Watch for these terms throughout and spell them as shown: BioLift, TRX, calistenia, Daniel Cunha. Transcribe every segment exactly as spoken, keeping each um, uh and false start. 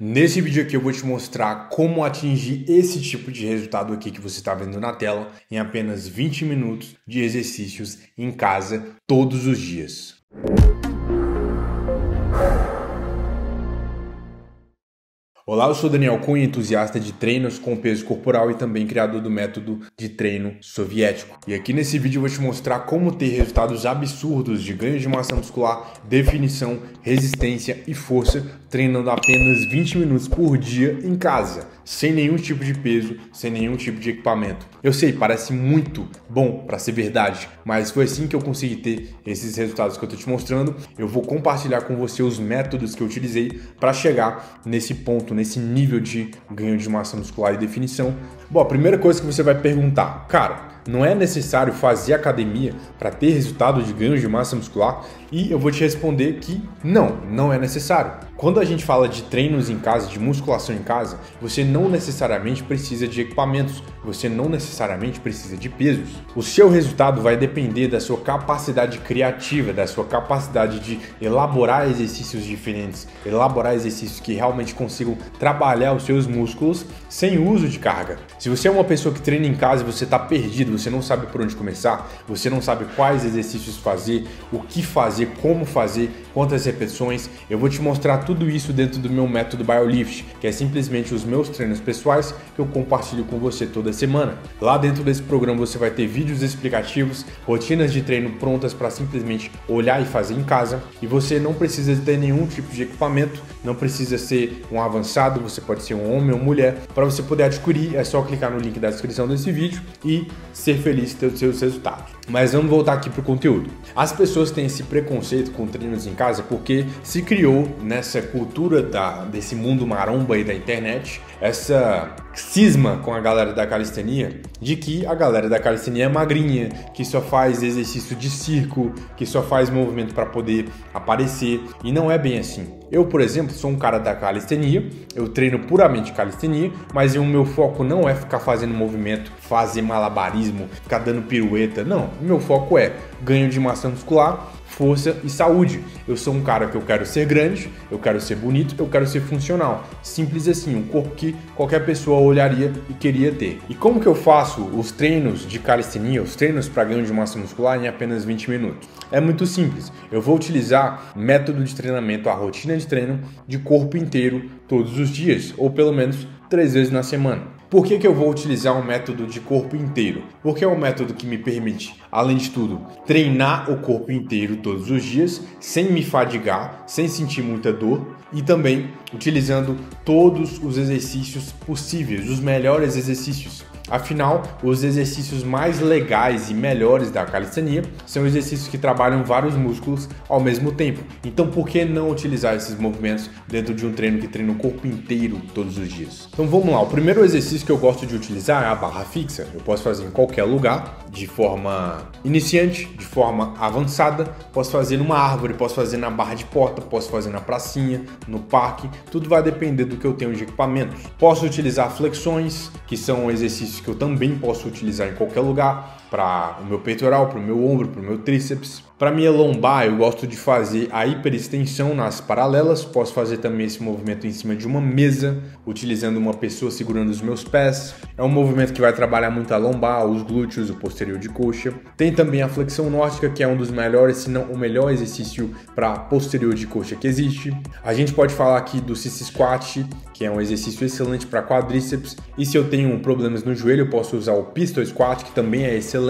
Nesse vídeo aqui eu vou te mostrar como atingir esse tipo de resultado aqui que você está vendo na tela em apenas vinte minutos de exercícios em casa todos os dias. Olá, eu sou Daniel Cunha, entusiasta de treinos com peso corporal e também criador do método de treino soviético. E aqui nesse vídeo eu vou te mostrar como ter resultados absurdos de ganho de massa muscular, definição, resistência e força treinando apenas vinte minutos por dia em casa, sem nenhum tipo de peso, sem nenhum tipo de equipamento. Eu sei, parece muito bom para ser verdade, mas foi assim que eu consegui ter esses resultados que eu estou te mostrando. Eu vou compartilhar com você os métodos que eu utilizei para chegar nesse ponto, nesse nível de ganho de massa muscular e definição. Bom, a primeira coisa que você vai perguntar, cara, não é necessário fazer academia para ter resultado de ganho de massa muscular? E eu vou te responder que não, não é necessário. Quando a gente fala de treinos em casa, de musculação em casa, você não necessariamente precisa de equipamentos, você não necessariamente precisa de pesos. O seu resultado vai depender da sua capacidade criativa, da sua capacidade de elaborar exercícios diferentes, elaborar exercícios que realmente consigam trabalhar os seus músculos sem uso de carga. Se você é uma pessoa que treina em casa e você está perdido, você não sabe por onde começar, você não sabe quais exercícios fazer, o que fazer, como fazer, quantas repetições, eu vou te mostrar tudo isso dentro do meu método BioLift, que é simplesmente os meus treinos pessoais que eu compartilho com você toda semana. Lá dentro desse programa você vai ter vídeos explicativos, rotinas de treino prontas para simplesmente olhar e fazer em casa, e você não precisa ter nenhum tipo de equipamento, não precisa ser um avançado, você pode ser um homem ou mulher. Para você poder adquirir é só clicar no link da descrição desse vídeo e ser feliz pelos seus resultados. Mas vamos voltar aqui para o conteúdo. As pessoas têm esse preconceito com treinos em casa porque se criou nessa cultura da, desse mundo maromba e da internet, essa cisma com a galera da calistenia, de que a galera da calistenia é magrinha, que só faz exercício de circo, que só faz movimento para poder aparecer, e não é bem assim. Eu, por exemplo, sou um cara da calistenia, eu treino puramente calistenia, mas o meu foco não é ficar fazendo movimento, fazer malabarismo, ficar dando pirueta, não. O meu foco é ganho de massa muscular, força e saúde. Eu sou um cara que eu quero ser grande, eu quero ser bonito, eu quero ser funcional. Simples assim, um corpo que qualquer pessoa olharia e queria ter. E como que eu faço os treinos de calistenia, os treinos para ganho de massa muscular em apenas vinte minutos? É muito simples. Eu vou utilizar método de treinamento, a rotina de treino de corpo inteiro todos os dias, ou pelo menos três vezes na semana. Por que que eu vou utilizar um método de corpo inteiro? Porque é um método que me permite, além de tudo, treinar o corpo inteiro todos os dias, sem me fadigar, sem sentir muita dor, e também utilizando todos os exercícios possíveis, os melhores exercícios. Afinal, os exercícios mais legais e melhores da calistenia são exercícios que trabalham vários músculos ao mesmo tempo. Então, por que não utilizar esses movimentos dentro de um treino que treina o corpo inteiro todos os dias? Então, vamos lá. O primeiro exercício que eu gosto de utilizar é a barra fixa. Eu posso fazer em qualquer lugar, de forma iniciante, de forma avançada. Posso fazer numa árvore, posso fazer na barra de porta, posso fazer na pracinha, no parque. Tudo vai depender do que eu tenho de equipamentos. Posso utilizar flexões, que são exercícios que eu também posso utilizar em qualquer lugar, para o meu peitoral, para o meu ombro, para o meu tríceps. Para minha lombar, eu gosto de fazer a hiperextensão nas paralelas. Posso fazer também esse movimento em cima de uma mesa, utilizando uma pessoa segurando os meus pés. É um movimento que vai trabalhar muito a lombar, os glúteos, o posterior de coxa. Tem também a flexão nórdica, que é um dos melhores, se não o melhor exercício para posterior de coxa que existe. A gente pode falar aqui do sissy squat, que é um exercício excelente para quadríceps. E se eu tenho problemas no joelho, eu posso usar o pistol squat, que também é excelente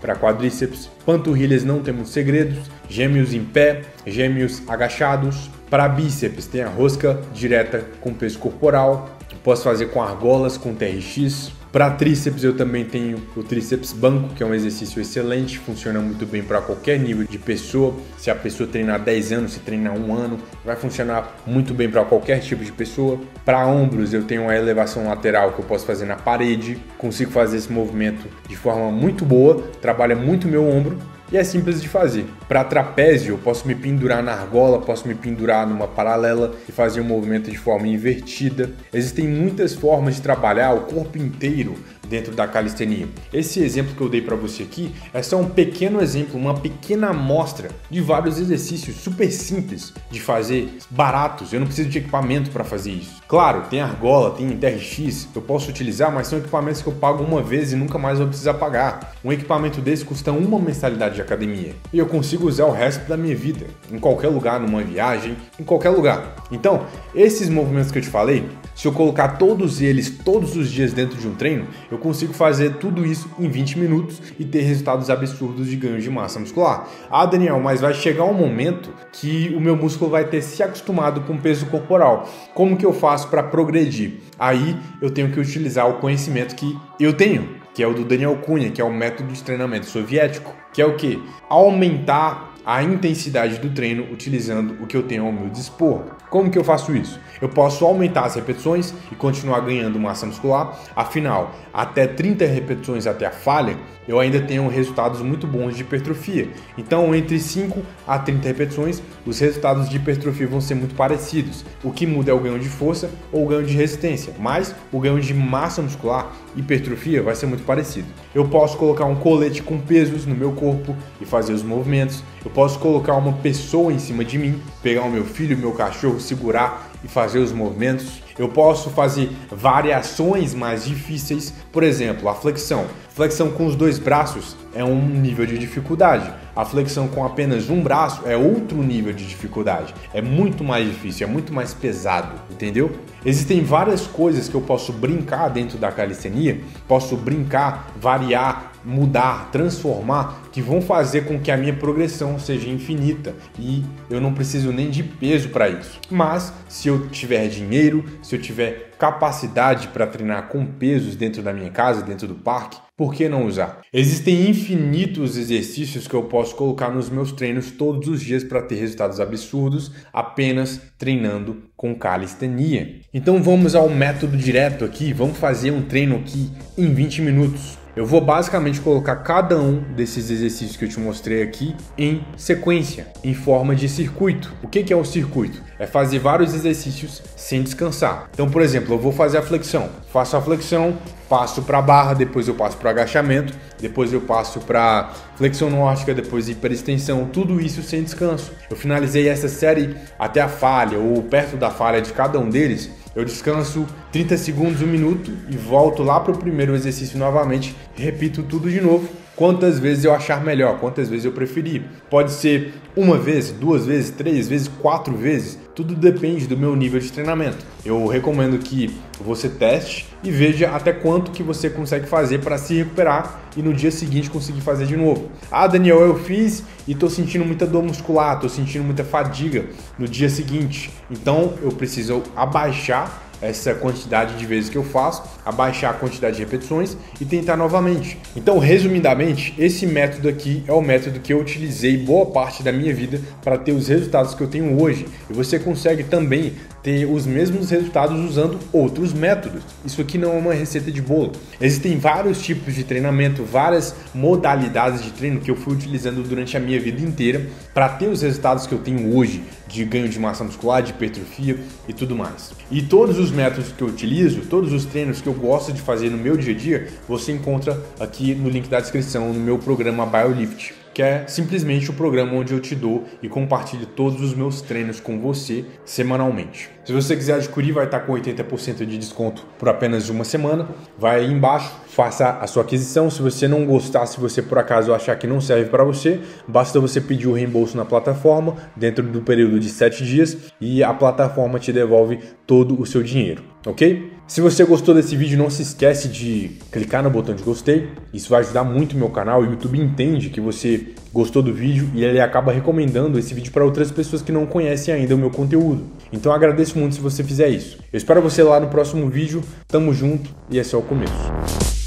para quadríceps. Panturrilhas não tem muito segredos, gêmeos em pé, gêmeos agachados. Para bíceps tem a rosca direta com peso corporal, posso fazer com argolas, com T R X. Para tríceps eu também tenho o tríceps banco, que é um exercício excelente, funciona muito bem para qualquer nível de pessoa. Se a pessoa treinar dez anos, se treinar um ano, vai funcionar muito bem para qualquer tipo de pessoa. Para ombros eu tenho a elevação lateral que eu posso fazer na parede, consigo fazer esse movimento de forma muito boa, trabalha muito meu ombro. E é simples de fazer. Para trapézio, eu posso me pendurar na argola, posso me pendurar numa paralela e fazer um movimento de forma invertida. Existem muitas formas de trabalhar o corpo inteiro dentro da calistenia. Esse exemplo que eu dei para você aqui é só um pequeno exemplo, uma pequena amostra de vários exercícios super simples de fazer, baratos. Eu não preciso de equipamento para fazer isso. Claro, tem argola, tem T R X, eu posso utilizar, mas são equipamentos que eu pago uma vez e nunca mais vou precisar pagar. Um equipamento desse custa uma mensalidade de academia e eu consigo usar o resto da minha vida, em qualquer lugar, numa viagem, em qualquer lugar. Então, esses movimentos que eu te falei, se eu colocar todos eles todos os dias dentro de um treino, eu consigo fazer tudo isso em vinte minutos e ter resultados absurdos de ganho de massa muscular. Ah, Daniel, mas vai chegar um momento que o meu músculo vai ter se acostumado com o peso corporal. Como que eu faço para progredir? Aí eu tenho que utilizar o conhecimento que eu tenho, que é o do Daniel Cunha, que é o método de treinamento soviético, que é o que? Aumentar a intensidade do treino utilizando o que eu tenho ao meu dispor. Como que eu faço isso? Eu posso aumentar as repetições e continuar ganhando massa muscular. Afinal, até trinta repetições até a falha, eu ainda tenho resultados muito bons de hipertrofia. Então, entre cinco a trinta repetições, os resultados de hipertrofia vão ser muito parecidos. O que muda é o ganho de força ou o ganho de resistência, mas o ganho de massa muscular, hipertrofia, vai ser muito parecido. Eu posso colocar um colete com pesos no meu corpo e fazer os movimentos. Eu posso colocar uma pessoa em cima de mim, pegar o meu filho, o meu cachorro, segurar e fazer os movimentos. Eu posso fazer variações mais difíceis, por exemplo, a flexão. Flexão com os dois braços é um nível de dificuldade. A flexão com apenas um braço é outro nível de dificuldade. É muito mais difícil, é muito mais pesado, entendeu? Existem várias coisas que eu posso brincar dentro da calistenia, posso brincar, variar, mudar, transformar, que vão fazer com que a minha progressão seja infinita e eu não preciso nem de peso para isso. Mas se eu tiver dinheiro, se eu tiver capacidade para treinar com pesos dentro da minha casa, dentro do parque, por que não usar? Existem infinitos exercícios que eu posso colocar nos meus treinos todos os dias para ter resultados absurdos apenas treinando com calistenia. Então vamos ao método direto aqui, vamos fazer um treino aqui em vinte minutos. Eu vou basicamente colocar cada um desses exercícios que eu te mostrei aqui em sequência, em forma de circuito. O que é um circuito? É fazer vários exercícios sem descansar. Então, por exemplo, eu vou fazer a flexão. Faço a flexão, passo para a barra, depois eu passo para agachamento, depois eu passo para flexão nórdica, depois hiperextensão, tudo isso sem descanso. Eu finalizei essa série até a falha ou perto da falha de cada um deles. Eu descanso trinta segundos, um minuto e volto lá para o primeiro exercício novamente, repito tudo de novo, quantas vezes eu achar melhor, quantas vezes eu preferir. Pode ser uma vez, duas vezes, três vezes, quatro vezes, tudo depende do meu nível de treinamento. Eu recomendo que você teste e veja até quanto que você consegue fazer para se recuperar e no dia seguinte conseguir fazer de novo. Ah, Daniel, eu fiz e estou sentindo muita dor muscular, estou sentindo muita fadiga no dia seguinte, então eu preciso abaixar essa quantidade de vezes que eu faço, abaixar a quantidade de repetições e tentar novamente. Então, resumidamente, esse método aqui é o método que eu utilizei boa parte da minha vida para ter os resultados que eu tenho hoje. E você consegue também ter os mesmos resultados usando outros métodos. Isso aqui não é uma receita de bolo. Existem vários tipos de treinamento, várias modalidades de treino que eu fui utilizando durante a minha vida inteira para ter os resultados que eu tenho hoje de ganho de massa muscular, de hipertrofia e tudo mais. E todos os Os métodos que eu utilizo, todos os treinos que eu gosto de fazer no meu dia a dia, você encontra aqui no link da descrição no meu programa BioLift, que é simplesmente o programa onde eu te dou e compartilho todos os meus treinos com você semanalmente. Se você quiser adquirir, vai estar com oitenta por cento de desconto por apenas uma semana. Vai aí embaixo, faça a sua aquisição. Se você não gostar, se você por acaso achar que não serve para você, basta você pedir o reembolso na plataforma dentro do período de sete dias e a plataforma te devolve todo o seu dinheiro, ok? Se você gostou desse vídeo, não se esquece de clicar no botão de gostei. Isso vai ajudar muito o meu canal. O YouTube entende que você gostou do vídeo e ele acaba recomendando esse vídeo para outras pessoas que não conhecem ainda o meu conteúdo. Então agradeço muito se você fizer isso. Eu espero você lá no próximo vídeo. Tamo junto e esse é o começo.